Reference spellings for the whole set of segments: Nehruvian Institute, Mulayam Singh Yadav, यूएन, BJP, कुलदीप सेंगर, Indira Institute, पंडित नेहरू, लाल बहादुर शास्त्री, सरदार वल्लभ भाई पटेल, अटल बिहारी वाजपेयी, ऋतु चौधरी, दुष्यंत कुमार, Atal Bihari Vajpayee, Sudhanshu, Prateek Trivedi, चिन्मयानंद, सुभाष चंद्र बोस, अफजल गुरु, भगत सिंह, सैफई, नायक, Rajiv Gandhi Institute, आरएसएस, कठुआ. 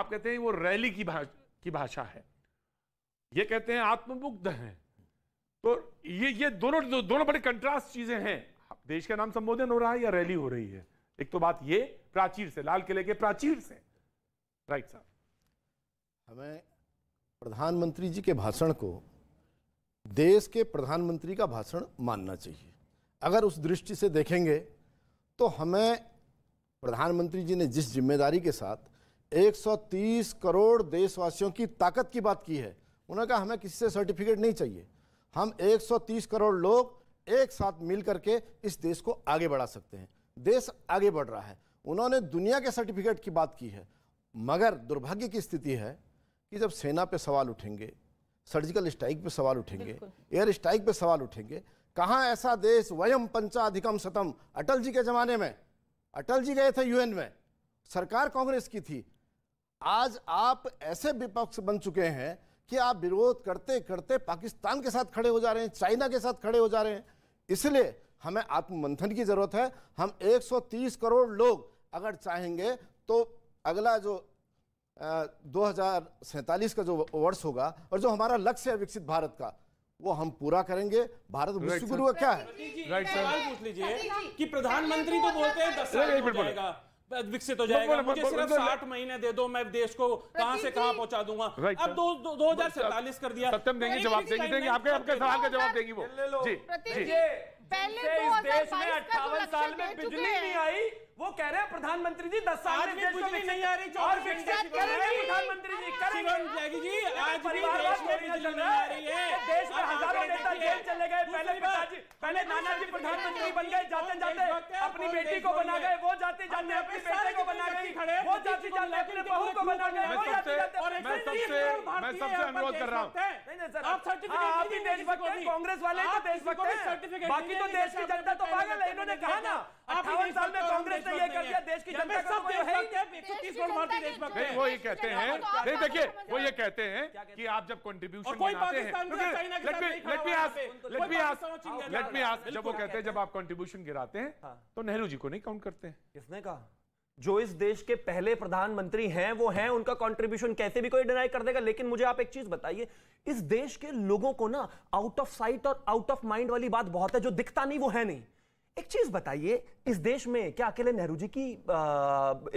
आप कहते हैं वो रैली की भाषा है, ये कहते हैं आत्ममुग्ध हैं, तो ये दोनों बड़े कंट्रास्ट चीजें हैं। देश का नाम संबोधन हो रहा है या रैली हो रही है, एक तो बात ये प्राचीर से, लाल किले के प्राचीर से। राइट साहब, हमें प्रधानमंत्री जी के भाषण को देश के प्रधानमंत्री का भाषण मानना चाहिए। अगर उस दृष्टि से देखेंगे तो हमें प्रधानमंत्री जी ने जिस जिम्मेदारी के साथ 130 करोड़ देशवासियों की ताकत की बात की है, उन्होंने कहा हमें किसी से सर्टिफिकेट नहीं चाहिए, हम 130 करोड़ लोग एक साथ मिल करके इस देश को आगे बढ़ा सकते हैं, देश आगे बढ़ रहा है। उन्होंने दुनिया के सर्टिफिकेट की बात की है, मगर दुर्भाग्य की स्थिति है कि जब सेना पे सवाल उठेंगे, सर्जिकल स्ट्राइक पे सवाल उठेंगे, एयर स्ट्राइक पे सवाल उठेंगे, कहाँ ऐसा देश वयम पंचाधिकम शतम। अटल जी के ज़माने में अटल जी गए थे यूएन में, सरकार कांग्रेस की थी। आज आप ऐसे विपक्ष बन चुके हैं कि आप विरोध करते करते पाकिस्तान के साथ खड़े हो जा रहे हैं, चाइना के साथ खड़े हो जा रहे हैं। इसलिए हमें आत्ममंथन की जरूरत है। हम 130 करोड़ लोग अगर चाहेंगे तो अगला जो 2047 का जो वर्ष होगा और जो हमारा लक्ष्य है विकसित भारत का, वो हम पूरा करेंगे। भारत विश्व गुरु क्या है? राइट सर, पूछ लीजिए कि प्रधानमंत्री तो बोलते हैं 10 साल विकसित हो जाएगा, मुझे सिर्फ 60 महीने दे दो, मैं देश को कहां से कहां पहुंचा दूंगा। अब 2047 कर दिया। सत्यम देंगे, जवाब देंगे, आपके सवाल का जवाब देंगी वो जी। इस देश में 58 साल में बिजली नहीं आई, वो कह रहे हैं प्रधानमंत्री जी 10 साल में बिजली नहीं आ रही, और प्रधानमंत्री जी करेंगे जी। आज परिवार देश में हजारों नेता जेल चले गए, पहले नानाजी प्रधानमंत्री बन गए, जाते जाते अपनी बेटी को बना गए, वो जाते जाते अपने बेटे को बना गए, खड़े वो जाते जाते अपने बहू को बना गए। और मैं सबसे अनुरोध कर रहा हूँ, कांग्रेस वाले तो देशभक्त है, बाकी तो देश की जनता तो पागल है। इन्होंने कहा ना 58 साल में कांग्रेस ने ये कर दिया, देश की जनता सब है। वो ये कहते हैं, नहीं देखिए वो ये कहते हैं कि आप जब कंट्रीब्यूशन बनाते हैं, जब वो कहते हैं जब आप कंट्रीब्यूशन गिराते हैं तो नेहरू जी को नहीं काउंट करते हैं। किसने कहा? जो इस देश के पहले प्रधानमंत्री हैं वो हैं, उनका कंट्रीब्यूशन कैसे भी कोई डिनाई कर देगा। लेकिन मुझे आप एक चीज बताइए, इस देश के लोगों को ना आउट ऑफ साइट और आउट ऑफ माइंड वाली बात बहुत है, जो दिखता नहीं वो है नहीं। एक चीज बताइए, इस देश में क्या अकेले नेहरू जी की वो है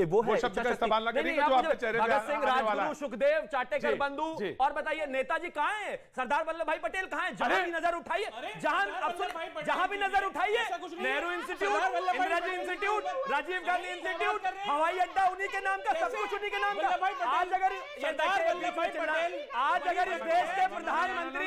भगत सिंह, राजगुरु, सुखदेव, चाटेकर बंधु, और बताइए नेताजी कहाँ हैं, सरदार वल्लभ भाई पटेल कहाँ हैं? जहां भी नजर उठाइए, जहां भी नजर उठाइए, Nehru institute, Indira ji institute, Rajiv Gandhi institute, हवाई अड्डा उन्हीं के नाम का, सब कुछ उन्हीं के नाम का। आज अगर इस देश के प्रधानमंत्री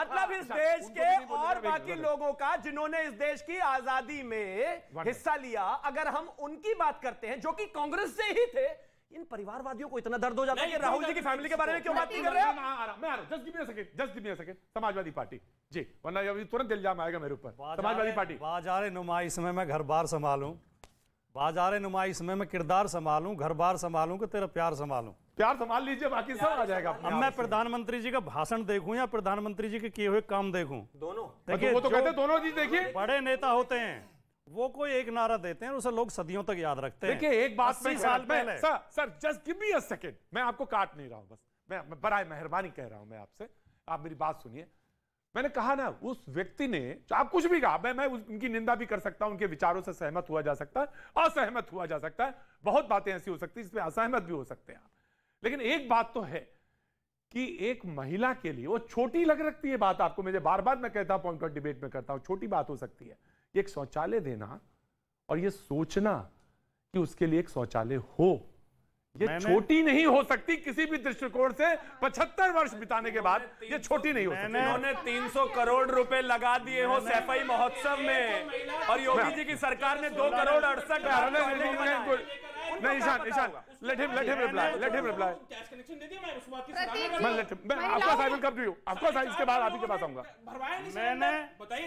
मतलब देश के और बाकी लोगों का जिन्होंने इस देश की आजादी में हिस्सा लिया, अगर हम उनकी बात करते हैं जो कि कांग्रेस से ही थे, इन परिवारवादियों को इतना दर्द हो जाता है कि राहुल जी की फैमिली के बारे में क्यों बात नहीं कर रहे हैं। मैं आ रहा हूं, just give me a second. Samajwadi party ji, वरना अभी तुरंत इल्जाम आएगा मेरे ऊपर। समाजवादी पार्टी, बाजारे नुमाई समय में घर बार संभालूं, बाजारे नुमाई समय में किरदार संभालूं, घर बार संभालूं कि तेरा प्यार संभालूं। प्यार संभाल लीजिए, बाकी सब आ जाएगा। अब मैं प्रधानमंत्री जी का भाषण देखूं या प्रधानमंत्री जी के किए हुए काम देखूं? दोनों। देखिए वो तो कहते हैं दोनों जी। देखिए बड़े नेता होते हैं वो कोई एक नारा देते हैं, उसे लोग सदियों तक याद रखते हैं। देखिए एक बात, 80 साल पहले sir, just give me a second, मैं आपको काट नहीं रहा हूँ, बस मैं बराए मेहरबानी कह रहा हूँ मैं आपसे, आप मेरी बात सुनिए। मैंने कहा ना उस व्यक्ति ने, आप कुछ भी कहा, मैं उनकी निंदा भी कर सकता हूं, उनके विचारों से सहमत हुआ जा सकता है, असहमत हुआ जा सकता है, बहुत बातें ऐसी हो सकती है जिसमें असहमत भी हो सकते हैं आप। लेकिन एक बात तो है कि एक महिला के लिए वो छोटी लग सकती है बात, आपको मुझे बार बार मैं कहता हूं, पॉइंट ऑफ डिबेट में करता हूं, छोटी बात हो सकती है। एक शौचालय देना और ये सोचना कि उसके लिए एक शौचालय हो, ये छोटी नहीं हो सकती किसी भी दृष्टिकोण से। 75 वर्ष बिताने के बाद ये छोटी नहीं हो सकती। उन्होंने 300 करोड़ रुपए लगा दिए हो सैफई महोत्सव में, और योगी जी की सरकार ने 2 करोड़ 68। बताइए,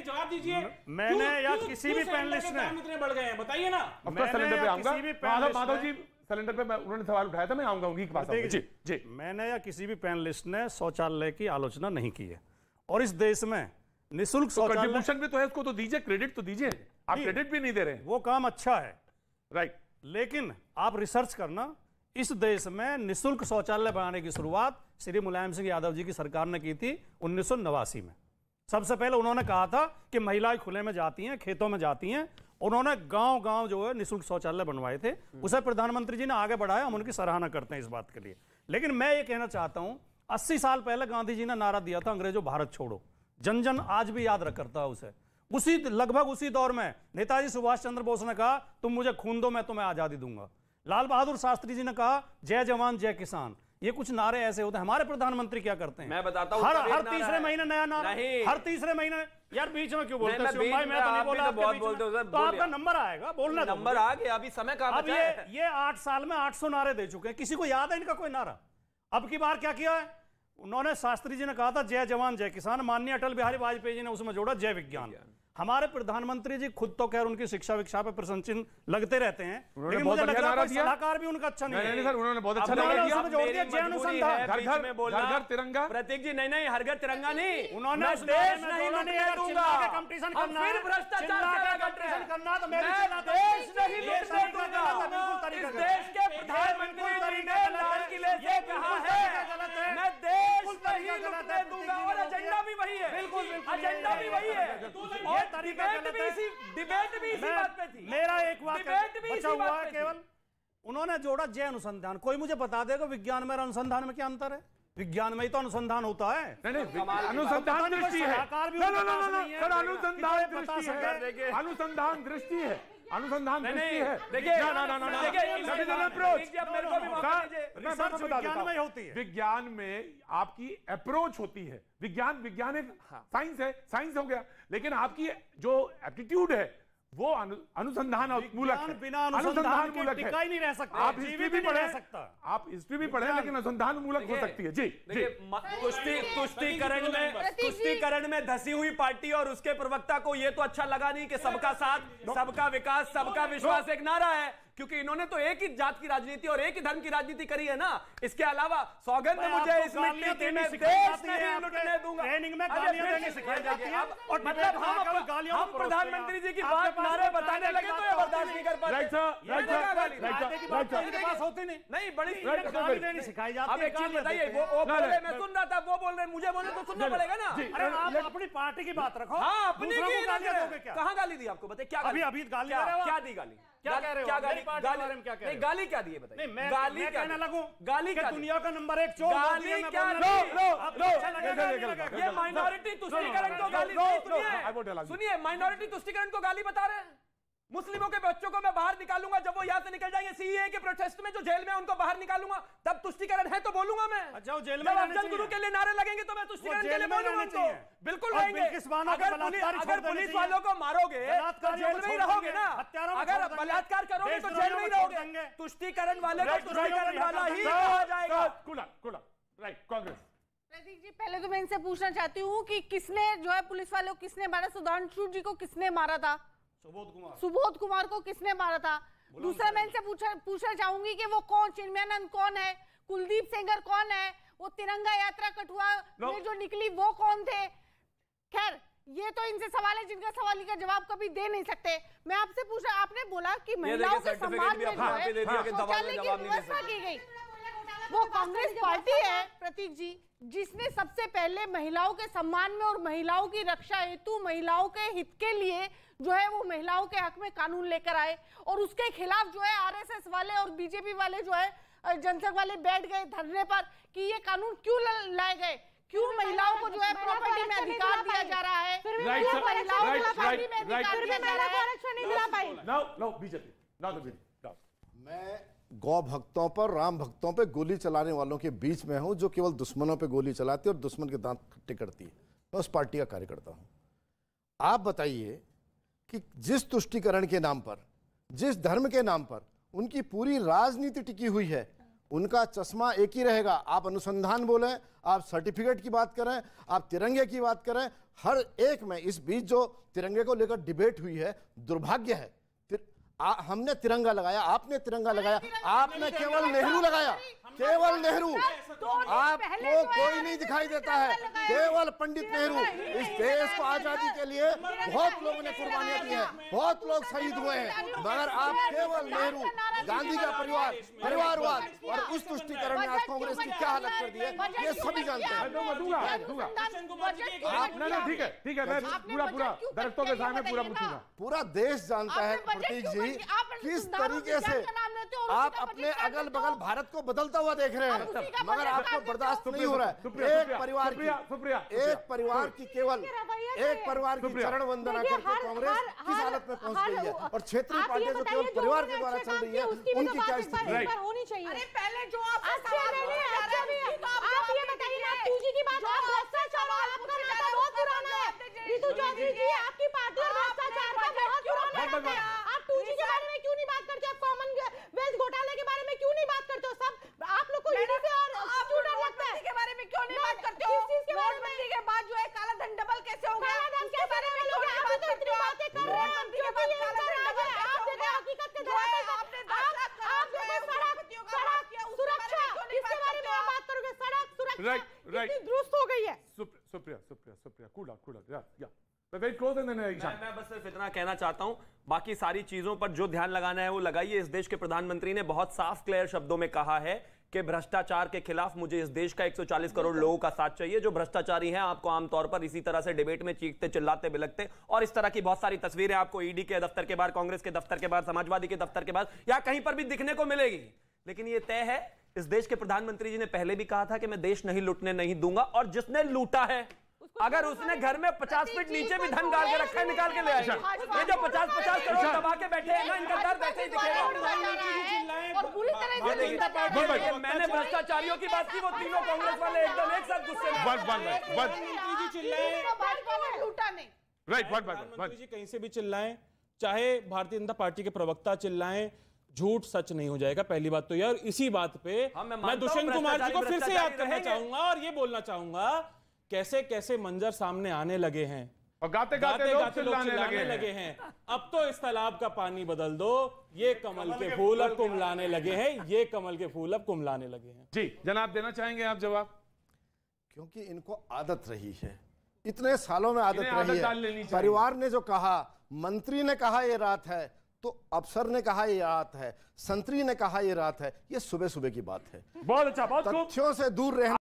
जवाब दीजिए। मैंने या किसी भी पैनलिस्ट ने इतने बढ़ गए हैं, बताइए ना। माधव जी सिलेंडर पे उन्होंने सवाल उठाया था, मैं आऊंगा उनकी पास जी जी। मैंने या किसी भी पैनलिस्ट ने शौचालय की आलोचना नहीं की है, और इस देश में निःशुल्क शौचालय भी तो है, उसको तो दीजिए, क्रेडिट तो दीजिए। आप क्रेडिट भी नहीं दे रहे, वो काम अच्छा है। राइट, लेकिन आप रिसर्च करना, इस देश में निःशुल्क शौचालय बनाने की शुरुआत श्री मुलायम सिंह यादव जी की सरकार ने की थी 1989 में। सबसे पहले उन्होंने कहा था कि महिलाएं खुले में जाती हैं, खेतों में जाती हैं, उन्होंने गांव गांव जो है निःशुल्क शौचालय बनवाए थे, उसे प्रधानमंत्री जी ने आगे बढ़ाया, हम उनकी सराहना करते हैं इस बात के लिए। लेकिन मैं ये कहना चाहता हूँ 80 साल पहले गांधी जी ने नारा दिया था अंग्रेजों भारत छोड़ो, जन जन आज भी याद करता है उसे। उसी लगभग उसी दौर में नेताजी सुभाष चंद्र बोस ने कहा तुम मुझे खून दो मैं तुम्हें आज़ादी दूंगा, लाल बहादुर शास्त्री जी ने कहा जय जवान जय किसान। ये कुछ नारे ऐसे होते हैं। हमारे प्रधानमंत्री क्या करते हैं मैं बताता हूं, हर तीसरे महीने नया नारा, हर तीसरे महीने। यार बीच में क्यों बोलते हैं भाई, मैं तो नहीं बोला, बहुत बोलते हो सर, तो आपका नंबर आएगा, बोलना नंबर आ गया, अभी समय कहां बचा है। अब ये 8 साल में 800 नारे दे चुके हैं, किसी को याद है इनका कोई नारा? अब की बार क्या किया है उन्होंने, शास्त्री जी ने कहा था जय जवान जय किसान, माननीय अटल बिहारी वाजपेयी जी ने उसमें जोड़ा जय विज्ञान। हमारे प्रधानमंत्री जी खुद तो खैर उनकी शिक्षा विक्षा पे प्रश्न चिन्ह लगते रहते हैं, लेकिन मुझे लग रहा है सलाहकार भी उनका अच्छा नहीं है सर, उन्होंने बहुत अच्छा दिया जय अनुसंधान, घर घर में बोलना, घर घर तिरंगा। प्रतीक जी नहीं नहीं, हर घर तिरंगा नहीं, उन्होंने देश नहीं लूटने दूंगा, कंपटीशन करना फिर भ्रष्टाचार का कंपटीशन करना, तो मेरी देश नहीं लूटने दूंगा। इस देश के प्रधानमंत्री ने लाल किले से कहा है मैं देश नहीं लूटने दूंगा, और एजेंडा भी वही है, बिल्कुल एजेंडा भी वही है। डिबेट भी इसी बात पे थी, मेरा एक वाक्य बचा हुआ है केवल, उन्होंने जोड़ा जय अनुसंधान। कोई मुझे बता देगा विज्ञान में और अनुसंधान में क्या अंतर है? विज्ञान में ही तो अनुसंधान होता है, अनुसंधान दृष्टि है, अनुसंधान दृष्टि है, अनुसंधान दृष्टि है। देखिए विज्ञान में होती है, विज्ञान में आपकी अप्रोच होती है, विज्ञान विज्ञान एक साइंस है, साइंस हो गया, लेकिन आपकी जो एप्टीट्यूड है वो अनुसंधान मूलक है, बिना अनुसंधान मूलक टिका ही नहीं रह सकता। आप हिस्ट्री भी पढ़ सकता, आप हिस्ट्री भी पढ़े, लेकिन अनुसंधान मूलक हो सकती है। जी कुश्तीकरण में धसी हुई पार्टी और उसके प्रवक्ता को ये तो अच्छा लगा नहीं कि सबका साथ सबका विकास सबका विश्वास एक नारा है, क्योंकि इन्होंने तो एक ही जात की राजनीति और एक ही धर्म की राजनीति करी है ना। इसके अलावा सौगंध मुझे इस मिट्टी की मैं देश नहीं लुटने दूंगा, ट्रेनिंग में गालियां देनी सिखाई जाती है। और मतलब हम प्रधानमंत्री जी की बात नारे बताने लगे तो ये बर्दाश्त नहीं कर पाते। मैं सुन रहा था वो बोल रहे, मुझे बोले तो सुनना पड़ेगा ना। अरे आप अपनी पार्टी की बात रखो, अपनी कहाँ गाली दी आपको बताए, क्या अभी गाली क्या दी, गाली क्या कह रहे हो, क्या गाली गाली में क्या कह रहे हो, गाली क्या दी है बताइए, गाली क्या कहने लगूं, गाली क्या दुनिया का नंबर 1 चोर, गाली क्या लो लो लो ये माइनॉरिटी तुष्टिकरण को गाली, सुनिए सुनिए माइनॉरिटी तुष्टिकरण को गाली बता रहे हैं। मुस्लिमों के बच्चों को मैं बाहर निकालूंगा, जब वो यहाँ से निकल जाएंगे सीए के प्रोटेस्ट में जो जेल में, उनको बाहर निकालूंगा, तब तुष्टिकरण है तो बोलूंगा मैं। अच्छा जेल में अफजल गुरु के लिए नारे लगेंगे तो मैं तुष्टिकरण के लिए बोलूंगा उनको, बिल्कुल रहेंगे। अगर पुलिस वालों को मारोगे तो जेल में ही रहोगे ना, अगर बलात्कार करोगे तो जेल में ही रहोगे, तुष्टिकरण वाले को तुष्टिकरण वाला ही कहा जाएगा। राइट कांग्रेस। प्रतीक जी पहले तो मैं इनसे पूछना चाहती हूँ कि किसने जो है पुलिस वालों को किसने मारा, सुधांशु जी को किसने मारा था, सुबोध कुमार को किसने मारा था। दूसरा मैं इनसे पूछना चाहूंगी कि वो कौन, चिन्मयानंद कौन है, कुलदीप सेंगर कौन है, वो तिरंगा यात्रा कठुआ में जो निकली वो कौन थे। खैर ये तो इनसे सवाल है जिनका सवाल का जवाब कभी दे नहीं सकते। मैं आपसे पूछा, आपने बोला कि महिलाओं के सम्मान में शौचालय की व्यवस्था की गई, वो कांग्रेस पार्टी है प्रतीक जी जिसने सबसे पहले महिलाओं के सम्मान में और महिलाओं की रक्षा हेतु महिलाओं के हित के लिए जो है वो महिलाओं के हक में कानून लेकर आए, और उसके खिलाफ जो है आरएसएस वाले और बीजेपी वाले जो है जनसंघ वाले बैठ गए धरने पर कि ये कानून क्यों लाए गए, क्यों महिलाओं को जो है प्रॉपर्टी में अधिकार दिया जा रहा है, मैं गौ भक्तों पर राम भक्तों पे गोली चलाने वालों के बीच में हूं जो केवल दुश्मनों पे गोली चलाती है और दुश्मन के दांत खट्टे करती है। मैं उस पार्टी का कार्यकर्ता हूं। आप बताइए कि जिस तुष्टिकरण के नाम पर, जिस धर्म के नाम पर उनकी पूरी राजनीति टिकी हुई है, उनका चश्मा एक ही रहेगा। आप अनुसंधान बोलें, आप सर्टिफिकेट की बात करें, आप तिरंगे की बात करें, हर एक में। इस बीच जो तिरंगे को लेकर डिबेट हुई है, दुर्भाग्य है, हमने तिरंगा लगाया, आपने तिरंगा लगाया, आपने केवल नेहरू लगाया, केवल नेहरू, आपको कोई नहीं दिखाई देता है, केवल पंडित नेहरू। इस देश को आजादी के लिए बहुत लोगों ने कुर्बानियां दी हैं, बहुत लोग शहीद हुए हैं, मगर आप केवल नेहरू, गांधी का परिवार परिवारवाद और उस तुष्टिकरण ने आज कांग्रेस की क्या हालत कर दी है ये सभी जानते हैं। ठीक है मैं पूरा दर्शकों के सामने पूरा पूछूंगा। पूरा देश जानता है प्रतीक जी किस तरीके से आप अपने अगल बगल भारत को बदलता हुआ देख रहे हैं मगर आपको बर्दाश्त नहीं हो रहा है। एक परिवार की चरण वंदना करके कांग्रेस किस हालत में पहुंच रही है और क्षेत्रीय पार्टियां जो केवल परिवार के द्वारा चल रही है उनकी क्या स्थिति होनी चाहिए। अरे पहले जो आप ये बताइए ना पूंजी की बात बहुत पुराना है ऋतु चौधरी जी आपकी पार्टी और भ्रष्टाचार का बहुत पुराना है। आप 2G के बारे में क्यों नहीं बात करते, आप कॉमनवेल्थ घोटाले के बारे में क्यों नहीं बात करते हो, सब आप लोग को ईडी से और स्टूडेंट लगता है के बारे में क्यों नहीं बात करते हो, इस के बारे में के बाद जो है काला धन डबल कैसे होगा इसके बारे में लोग आप तो इतनी बातें कर रहे हैं के बाद काला धन डबल आप देखो हकीकत के दरवाजे आपने आप देखो सड़क सुरक्षा इसके बारे में बात करोगे, सड़क सुरक्षा कितनी दुरुस्त हो गई है। सुप्रिया कूड़ा या क्लोज मैं बस सिर्फ इतना कहना चाहता हूं, बाकी सारी चीजों पर जो ध्यान लगाना है वो लगाइए। इस देश के प्रधानमंत्री ने बहुत साफ क्लियर शब्दों में कहा है कि भ्रष्टाचार के खिलाफ मुझे इस देश का 140 करोड़ लोगों का साथ चाहिए। जो भ्रष्टाचारी हैं आपको आमतौर पर इसी तरह से डिबेट में चीखते चिल्लाते बिलखते और इस तरह की बहुत सारी तस्वीरें आपको ईडी के दफ्तर के बाहर, कांग्रेस के दफ्तर के बाहर, समाजवादी के दफ्तर के बाहर या कहीं पर भी दिखने को मिलेगी। लेकिन ये तय है इस देश के प्रधानमंत्री जी ने पहले भी कहा था कि मैं देश नहीं लूटने नहीं दूंगा और जिसने लूटा है अगर उसने घर में 50 फीट नीचे भी धन डाल के रखा है निकाल के ले आएगा। ये जो 50-50 करोड़ दबा के बैठे हैं ना इनका दर्द ऐसे ही दिखेगा। मैंने भ्रष्टाचारियों की बात की वो तीनों कांग्रेस वाले एकदम एक साथ गुस्से में कहीं से भी चिल्लाएं, चाहे भारतीय जनता पार्टी के प्रवक्ता चिल्लाएं, झूठ सच नहीं हो जाएगा। पहली बात तो यार इसी बात पे मैं दुष्यंत कुमार जी को फिर से याद करना चाहूंगा और ये बोलना चाहूंगा कैसे कैसे मंजर सामने आने लगे हैं और गाते गाते लोग चिल्लाने लगे हैं अब तो इस तालाब का पानी बदल दो, ये कमल के फूल अब कुमलाने लगे हैं, ये कमल के फूल अब कुमलाने लगे हैं। जी जनाब देना चाहेंगे आप जवाब? क्योंकि इनको आदत रही है, इतने सालों में आदत रही है। परिवार ने जो कहा, मंत्री ने कहा ये रात है, तो अफसर ने कहा ये रात है, संतरी ने कहा ये रात है, ये सुबह सुबह की बात है। बहुत अच्छा, बहुत तथ्यों से दूर रहना